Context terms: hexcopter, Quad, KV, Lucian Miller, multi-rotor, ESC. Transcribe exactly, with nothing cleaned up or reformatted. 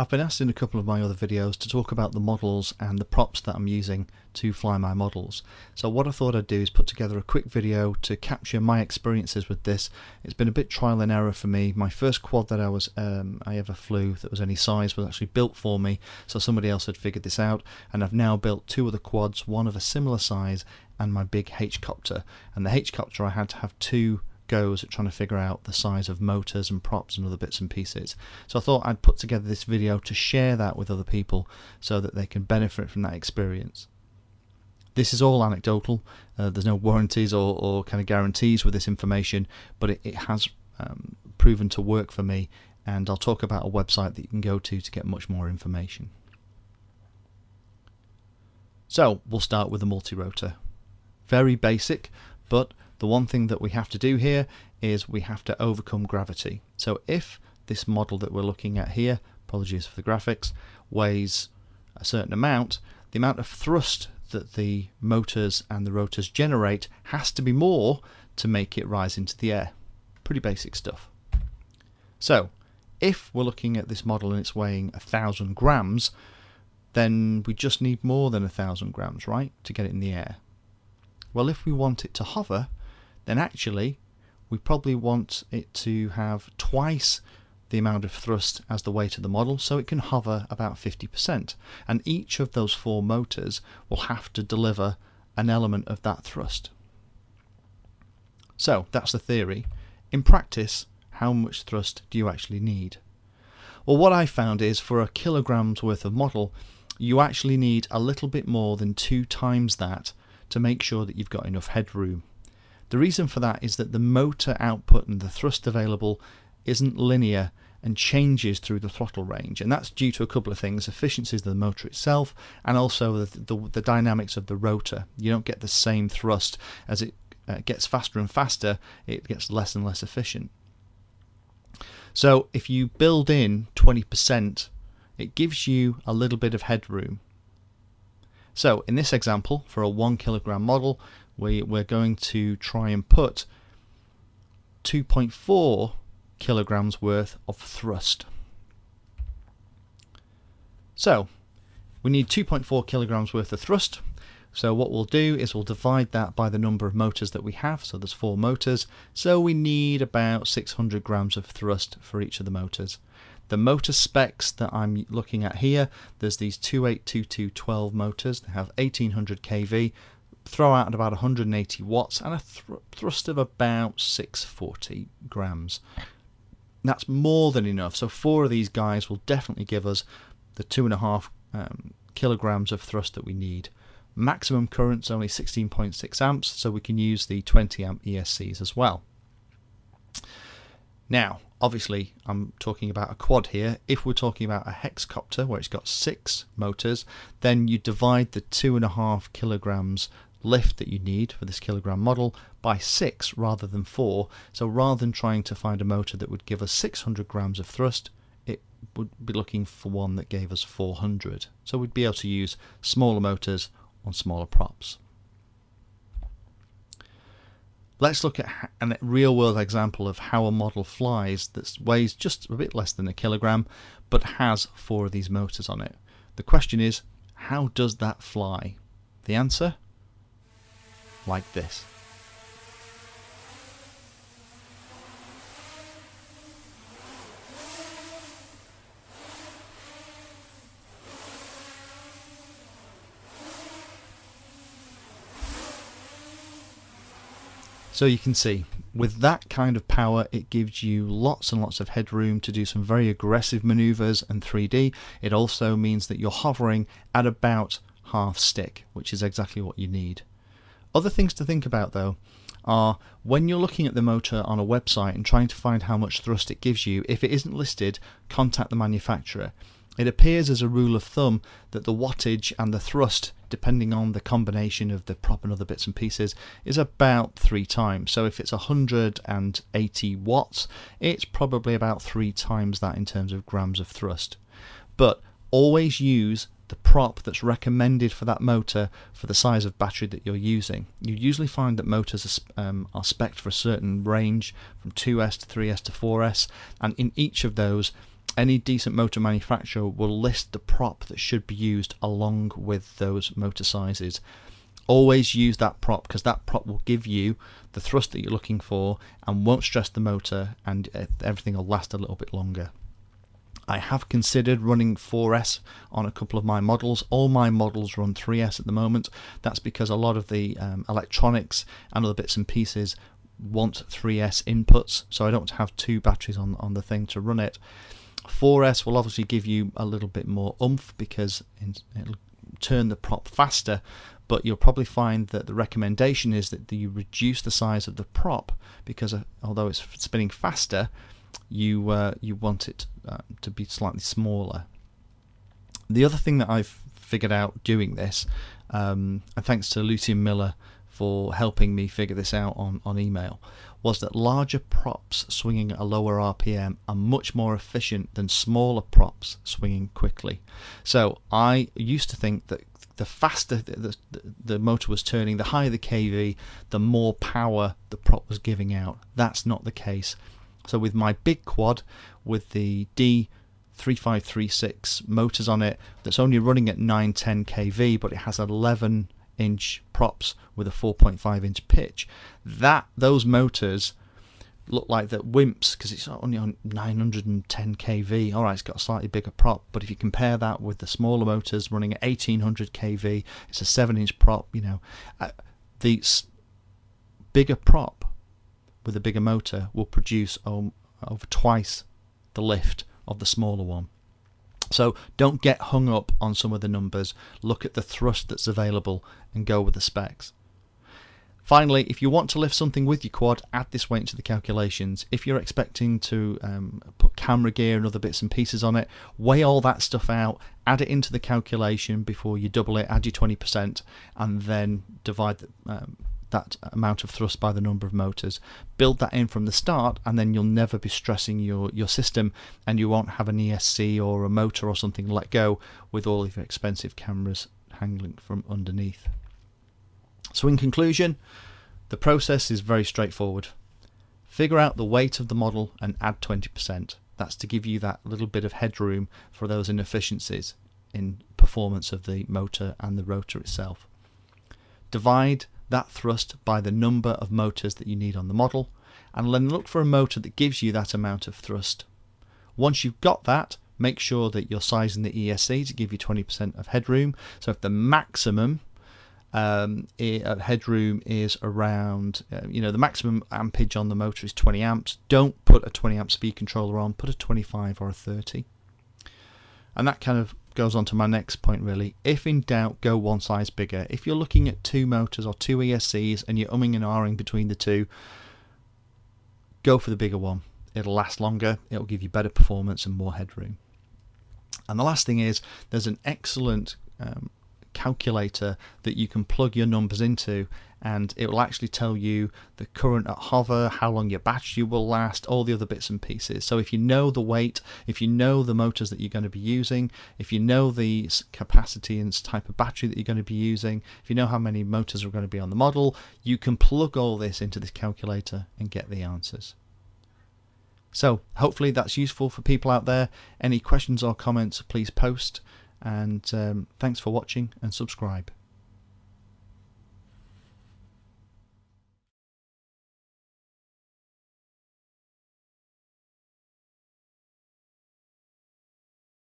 I've been asked in a couple of my other videos to talk about the models and the props that I'm using to fly my models. So what I thought I'd do is put together a quick video to capture my experiences with this. It's been a bit trial and error for me. My first quad that I was um, I ever flew that was any size was actually built for me, so somebody else had figured this out, and I've now built two other quads, one of a similar size and my big H-copter. And the H-copter, I had to have two goes at trying to figure out the size of motors and props and other bits and pieces. So I thought I'd put together this video to share that with other people so that they can benefit from that experience. This is all anecdotal, uh, there's no warranties or, or kind of guarantees with this information, but it, it has um, proven to work for me, and I'll talk about a website that you can go to to get much more information. So we'll start with the multirotor. Very basic, but the one thing that we have to do here is we have to overcome gravity. So if this model that we're looking at here, apologies for the graphics, weighs a certain amount, the amount of thrust that the motors and the rotors generate has to be more to make it rise into the air. Pretty basic stuff. So if we're looking at this model and it's weighing a thousand grams, then we just need more than a thousand grams, right, to get it in the air. Well, if we want it to hover, then actually we probably want it to have twice the amount of thrust as the weight of the model, so it can hover about fifty percent, and each of those four motors will have to deliver an element of that thrust. So that's the theory. In practice, how much thrust do you actually need? Well, what I found is for a kilogram's worth of model, you actually need a little bit more than two times that to make sure that you've got enough headroom. The reason for that is that the motor output and the thrust available isn't linear and changes through the throttle range, and that's due to a couple of things: efficiencies of the motor itself, and also the, the, the dynamics of the rotor. You don't get the same thrust. As it uh, gets faster and faster, it gets less and less efficient. So if you build in twenty percent, it gives you a little bit of headroom. So in this example, for a one kilogram model, we, we're going to try and put two point four kilograms worth of thrust. So we need two point four kilograms worth of thrust. So what we'll do is we'll divide that by the number of motors that we have. So there's four motors. So we need about six hundred grams of thrust for each of the motors. The motor specs that I'm looking at here, there's these two eight two two twelve motors. They have eighteen hundred K V, throw out at about one hundred eighty watts, and a thr thrust of about six hundred forty grams. That's more than enough. So four of these guys will definitely give us the two and a half um, kilograms of thrust that we need. Maximum current's only sixteen point six amps, so we can use the twenty amp E S Cs as well. Now, obviously, I'm talking about a quad here. If we're talking about a hexcopter, where it's got six motors, then you divide the two and a half kilograms lift that you need for this kilogram model by six rather than four. So rather than trying to find a motor that would give us six hundred grams of thrust, it would be looking for one that gave us four hundred. So we'd be able to use smaller motors on smaller props. Let's look at a real-world example of how a model flies that weighs just a bit less than a kilogram but has four of these motors on it. The question is, how does that fly? The answer? Like this. So you can see, with that kind of power, it gives you lots and lots of headroom to do some very aggressive maneuvers and three D. It also means that you're hovering at about half stick, which is exactly what you need. Other things to think about, though, are when you're looking at the motor on a website and trying to find how much thrust it gives you, if it isn't listed, contact the manufacturer. It appears as a rule of thumb that the wattage and the thrust, depending on the combination of the prop and other bits and pieces, is about three times. So if it's one hundred eighty watts, it's probably about three times that in terms of grams of thrust. But always use the prop that's recommended for that motor for the size of battery that you're using. You usually find that motors are, um, are spec'd for a certain range, from two S to three S to four S, and in each of those Any decent motor manufacturer will list the prop that should be used along with those motor sizes. Always use that prop, because that prop will give you the thrust that you're looking for and won't stress the motor, and everything will last a little bit longer. I have considered running four S on a couple of my models. All my models run three S at the moment. That's because a lot of the um, electronics and other bits and pieces want three S inputs, so I don't have two batteries on, on the thing to run it. four S will obviously give you a little bit more oomph because it'll turn the prop faster, but you'll probably find that the recommendation is that you reduce the size of the prop, because although it's spinning faster, you uh, you want it uh, to be slightly smaller. The other thing that I've figured out doing this, um, and thanks to Lucian Miller for helping me figure this out on, on email, was that larger props swinging at a lower R P M are much more efficient than smaller props swinging quickly. So I used to think that the faster the, the, the motor was turning, the higher the K V, the more power the prop was giving out. That's not the case. So with my big quad, with the D three five three six motors on it, that's only running at nine ten K V, but it has eleven inch props with a four point five inch pitch. That those motors look like that wimps, because it's only on nine ten K V. All right, it's got a slightly bigger prop, but if you compare that with the smaller motors running at eighteen hundred K V, it's a seven inch prop. You know, uh, the bigger prop with a bigger motor will produce um, over twice the lift of the smaller one. So don't get hung up on some of the numbers. Look at the thrust that's available and go with the specs. Finally, if you want to lift something with your quad, add this weight into the calculations. If you're expecting to um, put camera gear and other bits and pieces on it, weigh all that stuff out, add it into the calculation before you double it, add your twenty percent, and then divide the, um, that amount of thrust by the number of motors. Build that in from the start, and then you'll never be stressing your your system, and you won't have an E S C or a motor or something let go with all of your expensive cameras hanging from underneath. So in conclusion, the process is very straightforward. Figure out the weight of the model and add twenty percent. That's to give you that little bit of headroom for those inefficiencies in performance of the motor and the rotor itself. Divide that thrust by the number of motors that you need on the model, and then look for a motor that gives you that amount of thrust. Once you've got that, make sure that you're sizing the E S C to give you twenty percent of headroom. So if the maximum um, headroom is around, uh, you know, the maximum ampage on the motor is twenty amps, don't put a twenty amp speed controller on, put a twenty-five or a thirty. And that kind of goes on to my next point, really. If in doubt, go one size bigger. If you're looking at two motors or two E S Cs and you're umming and ahhing between the two, go for the bigger one. It'll last longer, it'll give you better performance and more headroom. And the last thing is, there's an excellent um, calculator that you can plug your numbers into, and it will actually tell you the current at hover, how long your battery will last, all the other bits and pieces. So if you know the weight, if you know the motors that you're going to be using, if you know the capacity and type of battery that you're going to be using, if you know how many motors are going to be on the model, you can plug all this into this calculator and get the answers. So hopefully that's useful for people out there. Any questions or comments, please post. And um, thanks for watching, and subscribe.